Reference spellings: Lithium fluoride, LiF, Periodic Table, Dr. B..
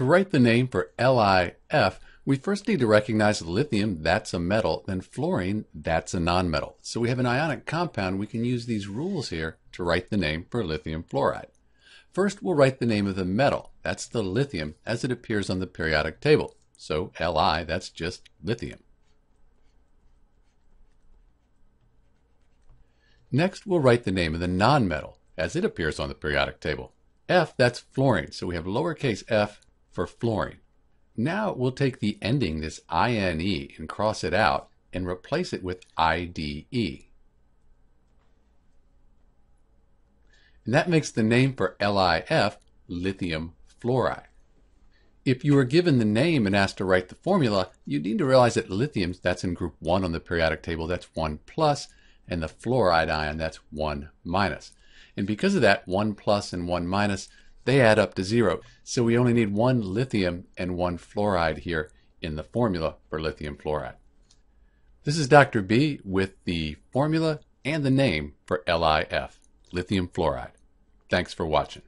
To write the name for LiF, we first need to recognize lithium, that's a metal, then fluorine, that's a nonmetal. So we have an ionic compound. We can use these rules here to write the name for lithium fluoride. First, we'll write the name of the metal, that's the lithium, as it appears on the periodic table. So Li, that's just lithium. Next, we'll write the name of the nonmetal, as it appears on the periodic table. F, that's fluorine, so we have lowercase f for fluorine. Now we'll take the ending, this INE, and cross it out and replace it with IDE. And that makes the name for LiF lithium fluoride. If you were given the name and asked to write the formula, you need to realize that lithium, that's in group 1 on the periodic table, that's 1 plus, and the fluoride ion, that's 1 minus. And because of that, 1 plus and 1 minus, they add up to 0. So we only need 1 lithium and 1 fluoride here in the formula for lithium fluoride. This is Dr. B with the formula and the name for LiF, lithium fluoride. Thanks for watching.